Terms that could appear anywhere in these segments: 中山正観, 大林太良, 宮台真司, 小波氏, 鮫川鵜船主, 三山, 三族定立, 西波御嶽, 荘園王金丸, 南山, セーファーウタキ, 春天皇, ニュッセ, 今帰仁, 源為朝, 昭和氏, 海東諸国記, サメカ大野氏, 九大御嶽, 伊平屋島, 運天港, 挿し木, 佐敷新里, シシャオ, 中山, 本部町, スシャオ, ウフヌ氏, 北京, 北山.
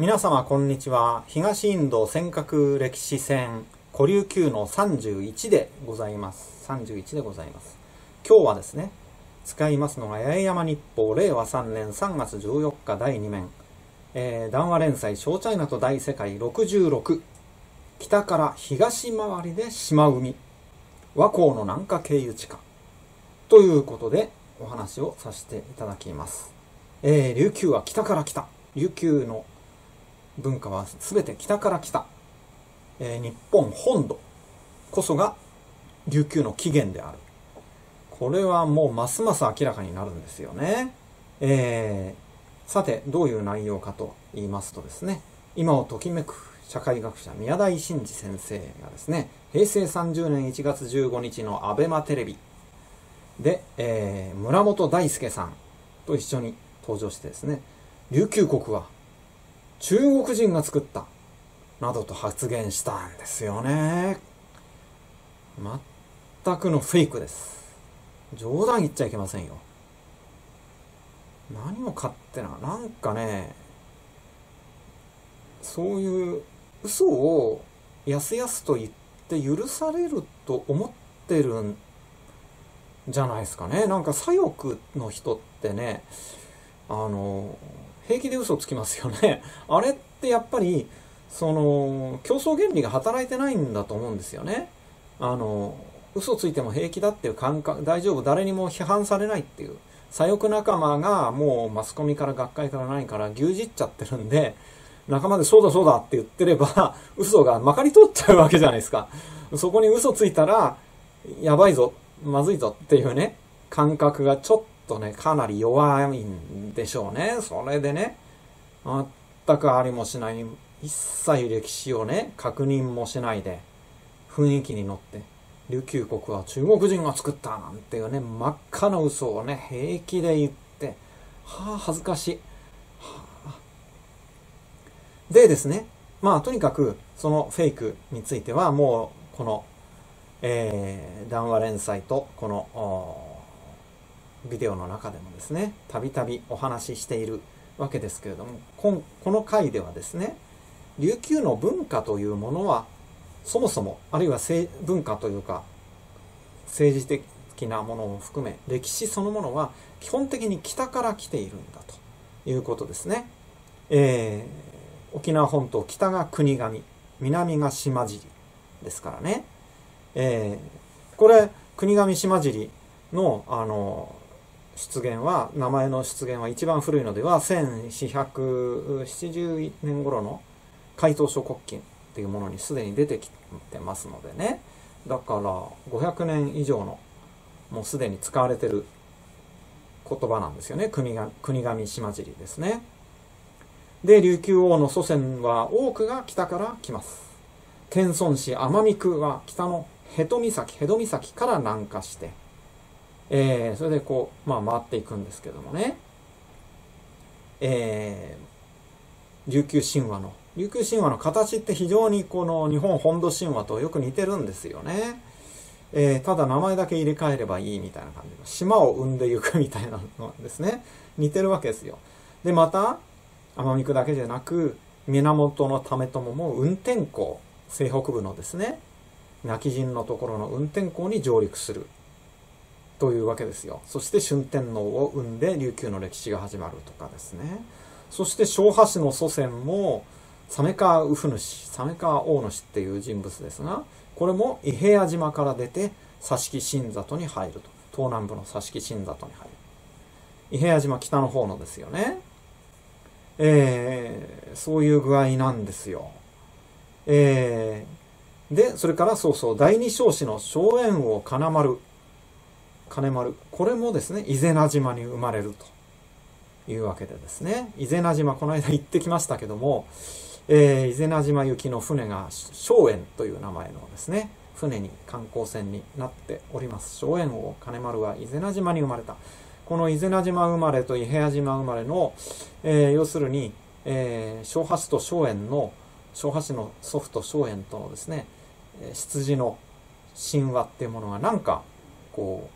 皆様こんにちは。東インド尖閣歴史船古琉9の31でございます。31でございます。今日はですね、使いますのが八重山日報令和3年3月14日第2面、談話連載「小チャイナと大世界66」北から東回りで島海和光の南下経由地下ということでお話をさせていただきます。琉球は北から来た。琉球の文化は全て北から来た、日本本土こそが琉球の起源である。これはもうますます明らかになるんですよね。さてどういう内容かと言いますとですね、今をときめく社会学者宮台真司先生がですね、平成30年1月15日のABEMAテレビで、村本大輔さんと一緒に登場してですね、琉球国は中国人が作ったなどと発言したんですよね。全くのフェイクです。冗談言っちゃいけませんよ。何も勝手な、なんかね、そういう嘘をやすやすと言って許されると思ってるんじゃないですかね。なんか左翼の人ってね、平気で嘘つきますよね。あれってやっぱりその競争原理が働いてないんだと思うんですよね。嘘ついても平気だっていう感覚、大丈夫、誰にも批判されないっていう左翼仲間がもうマスコミから学会から何から牛耳っちゃってるんで、仲間でそうだそうだって言ってれば嘘がまかり通っちゃうわけじゃないですか。そこに嘘ついたらやばいぞ、まずいぞっていうね、感覚がちょっとかなり弱いんでしょうね。それでね、全くありもしない、一切歴史をね確認もしないで雰囲気に乗って琉球国は中国人が作ったなんていうね、真っ赤な嘘をね平気で言って、はあ恥ずかしい、はあ、でですね、まあとにかくそのフェイクについてはもうこの、談話連載とこのビデオの中でもですね、たびたびお話ししているわけですけれども、この回ではですね、琉球の文化というものはそもそも、あるいは文化というか政治的なものを含め歴史そのものは基本的に北から来ているんだということですね。沖縄本島、北が国頭、南が島尻ですからね。これ国頭島尻の出現は、名前の出現は一番古いのでは1470年頃の海東諸国記っていうものにすでに出てきてますのでね、だから500年以上のもうすでに使われてる言葉なんですよね、国頭島尻ですね。で琉球王の祖先は多くが北から来ます。天孫市奄美区は北の辺戸岬から南下して、それでこう、まあ、回っていくんですけどもね、琉球神話の形って非常にこの日本本土神話とよく似てるんですよね。ただ名前だけ入れ替えればいいみたいな感じで、島を生んでいくみたいなのですね、似てるわけですよ。でまた奄美区だけじゃなく源為朝も運天港、西北部のですね今帰仁のところの運天港に上陸するというわけですよ。そして春天皇を生んで琉球の歴史が始まるとかですね。そして昭和氏の祖先も鮫川鵜船主、鮫川大主っていう人物ですが、これも伊平屋島から出て佐敷新里に入ると、東南部の佐敷新里に入る。伊平屋島、北の方のですよね。そういう具合なんですよ。でそれから第二彰子の荘園王金丸、これもですね伊是名島に生まれるというわけでですね、伊是名島この間行ってきましたけども、伊是名島行きの船が荘園という名前のですね船に、観光船になっております。荘園王金丸は伊是名島に生まれた。この伊是名島生まれと伊平屋島生まれの、要するに昭和氏と荘園の、昭和氏の祖父と荘園とのですね出自の神話っていうものがなんかこう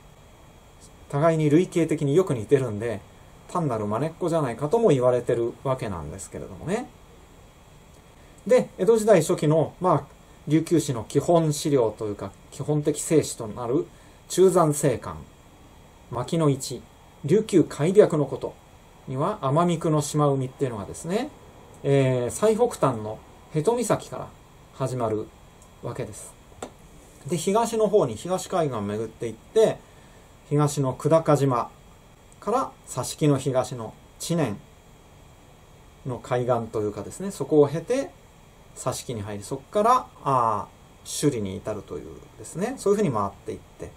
互いに類型的によく似てるんで、単なる真似っこじゃないかとも言われてるわけなんですけれどもね。で、江戸時代初期の、琉球史の基本資料というか、基本的正史となる、中山正観、牧野一、琉球開闢のことには、奄美区の島海っていうのがですね、最北端の辺戸岬から始まるわけです。で、東の方に東海岸を巡っていって、東の久高島から挿し木の東の知念の海岸というかですね、そこを経て挿し木に入り、そこから首里に至るというですね、そういうふうに回っていって、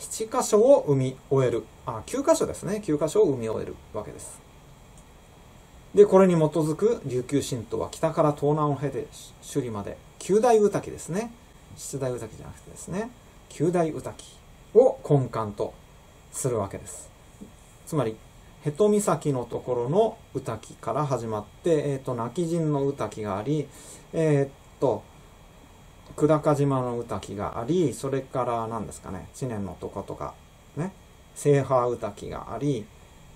7カ所を産み終える。9カ所ですね、9カ所を産み終えるわけです。で、これに基づく琉球新島は北から東南を経て首里まで九大御嶽ですね。七大御嶽じゃなくてですね、九大御嶽を根幹とするわけです。つまり、辺戸岬のところの御嶽から始まって、今帰仁の御嶽があり、久高島の御嶽があり、それから何ですかね、知念のとことか、ね、西波御嶽があり、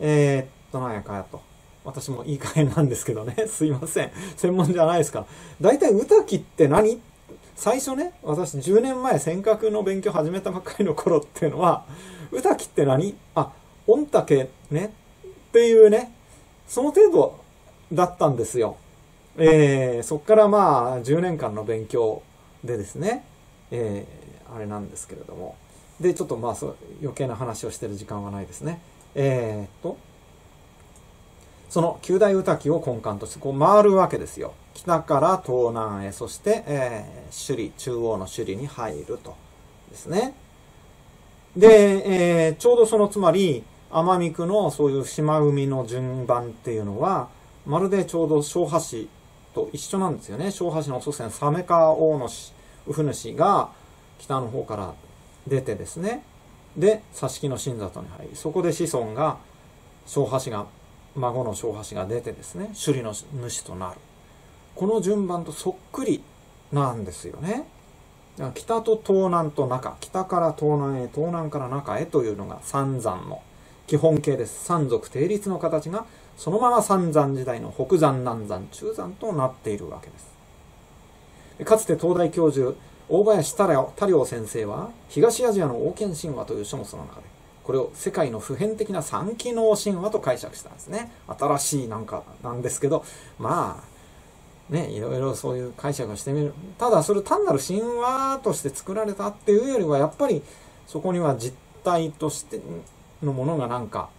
なんやかやと。私もいい加減なんですけどね。すいません。専門じゃないですから。大体、御嶽って何？最初ね、私10年前、尖閣の勉強始めたばっかりの頃っていうのは、御嶽って何？御嶽ね。っていうね、その程度だったんですよ。そっから10年間の勉強でですね、あれなんですけれども。で、ちょっと余計な話をしてる時間はないですね。その九大御嶽を根幹としてこう回るわけですよ。北から東南へ、そして、首里、中央の首里に入るとですね。で、ちょうどそのつまり奄美区のそういう島海の順番っていうのはまるでちょうど昭和氏と一緒なんですよね。昭和氏の祖先サメカ大野氏、ウフヌ氏が北の方から出てですね。で、挿し木の新里に入り、そこで子孫が昭和氏が孫の昭和氏が出てですね、首里の主となる。この順番とそっくりなんですよね。北と東南と中、北から東南へ、東南から中へというのが三山の基本形です。三族定立の形がそのまま三山時代の北山、南山、中山となっているわけです。かつて東大教授、大林太良先生は、東アジアの王権神話という書物の中で、これを世界の普遍的な三機能神話と解釈したんですね。新しいなんですけど、ね、いろいろそういう解釈をしてみる。ただ、それ単なる神話として作られたっていうよりは、やっぱりそこには実体としてのものがなんか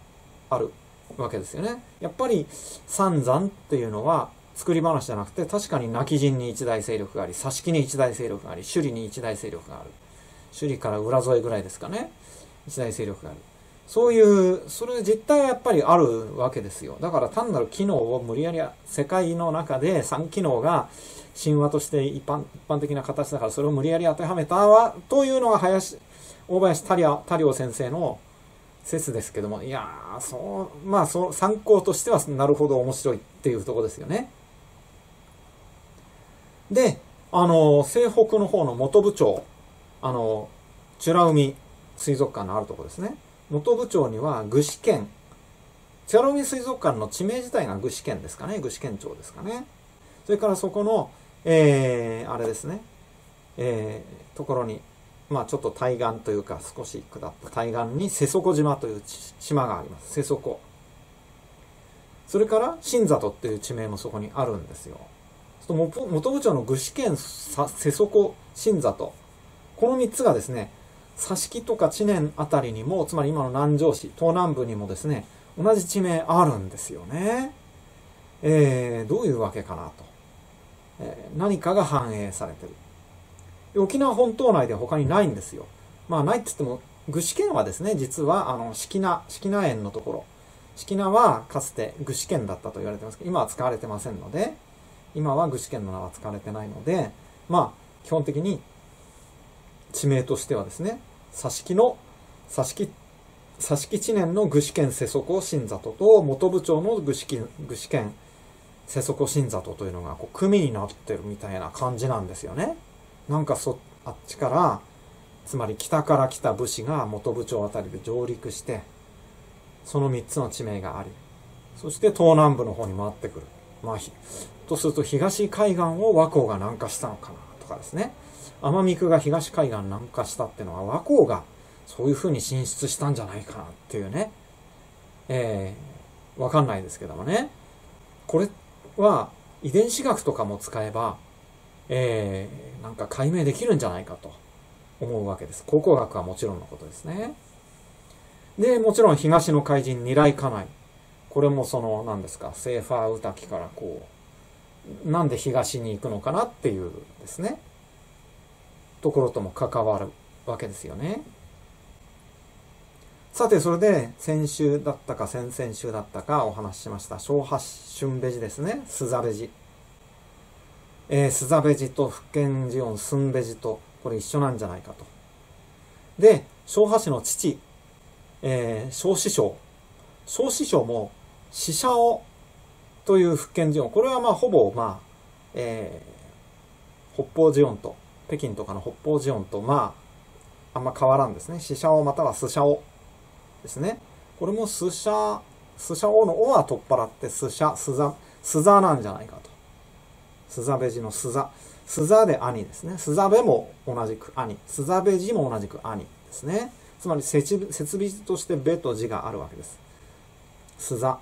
あるわけですよね。やっぱり三山っていうのは作り話じゃなくて、確かに今帰仁に一大勢力があり、挿し木に一大勢力があり、首里に一大勢力がある。首里から浦添ぐらいですかね。一大勢力がある。そういう、それ実態はやっぱりあるわけですよ。だから単なる機能を無理やり世界の中で3機能が神話として一般的な形だから、それを無理やり当てはめたというのが大林太良先生の説ですけども、いやー、参考としてはなるほど面白いっていうところですよね。で、西北の方の本部町、美ら海水族館のあるところですね。本部町には具志堅、美ら海水族館の地名自体が具志堅ですかね、具志堅町ですかね。それからそこの、あれですね、ところに、ちょっと対岸というか少し下った対岸に瀬底島という島があります。瀬底。それから新里っていう地名もそこにあるんですよ。本部町の具志堅、瀬底、新里。この3つがですね、挿し木とか知念あたりにも、つまり今の南城市、東南部にもですね、同じ地名あるんですよね。どういうわけかなと。何かが反映されてる。沖縄本島内で他にないんですよ。ないって言っても、具志堅はですね、実は、式名園のところ。式名はかつて具志堅だったと言われてますけど、今は使われてませんので、今は具志堅の名は使われてないので、基本的に、地名としてはですね、挿し木知念の具志堅瀬底新里と本部町の具志堅瀬底新里というのがこう組になってるみたいな感じなんですよね。なんかあっちから、つまり北から来た武士が本部町あたりで上陸して、その3つの地名があり、そして東南部の方に回ってくる。まあ、とすると東海岸を倭寇が南下したのかなとかですね、奄美区が東海岸南下したっていうのは倭寇がそういうふうに進出したんじゃないかなっていうね、わかんないですけどもね、これは遺伝子学とかも使えば、なんか解明できるんじゃないかと思うわけです。考古学はもちろんのことですね。で、もちろん東の怪人、ニライカナイ。これもその、何ですか、セーファーウタキからこう、なんで東に行くのかなっていうですね、ところとも関わるわけですよね。さて、それで先週だったか先々週だったかお話ししました小波春ベジですね、スザベジ、スザベジと福建ジオンスンベジとこれ一緒なんじゃないかと。で、小波氏の父、小師匠もシシャオという福建ジオン、これはまあほぼまあ、北方ジオンと北京とかの北方ジオンとまああんま変わらんですね。シシャオまたはスシャオですね。これもスシャオのオは取っ払ってスザなんじゃないかと。スザベジのスザで兄ですね。スザベも同じく兄。スザベジも同じく兄ですね。つまり設備としてベとジがあるわけです。スザ。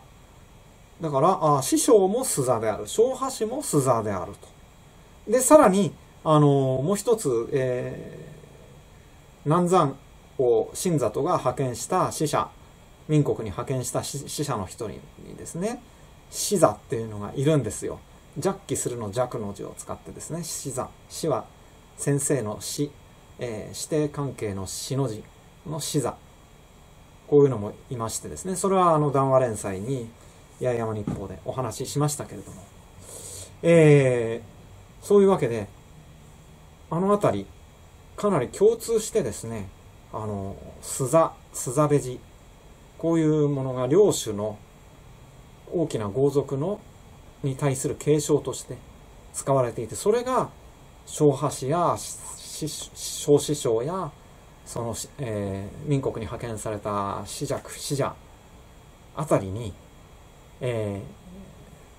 だから、師匠もスザである。小波氏もスザであると。で、さらに、もう一つ、南山を新里が派遣した使者、民国に派遣した使者の一人にですね、死座っていうのがいるんですよ。弱気するの弱の字を使ってですね、死座。死は先生の死、師弟関係の死の字の死座。こういうのもいましてですね、それは談話連載に八重山日報でお話ししましたけれども、そういうわけで、あの辺り、かなり共通してですね、スザベジ、こういうものが領主の大きな豪族のに対する継承として使われていて、それが小波氏や小師匠やその、民国に派遣された使者あたりに、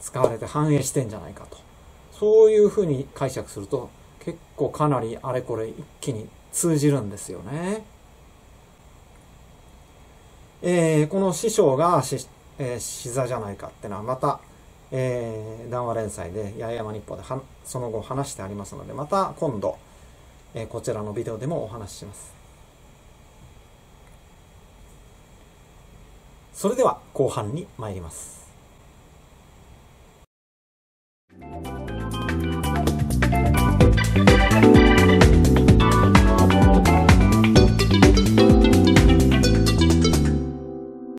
使われて反映してんじゃないかと、そういうふうに解釈すると結構かなりあれこれ一気に通じるんですよね。この師匠が死座じゃないかっていうのはまた、談話連載で八重山日報でその後話してありますので、また今度、こちらのビデオでもお話しします。それでは後半に参ります。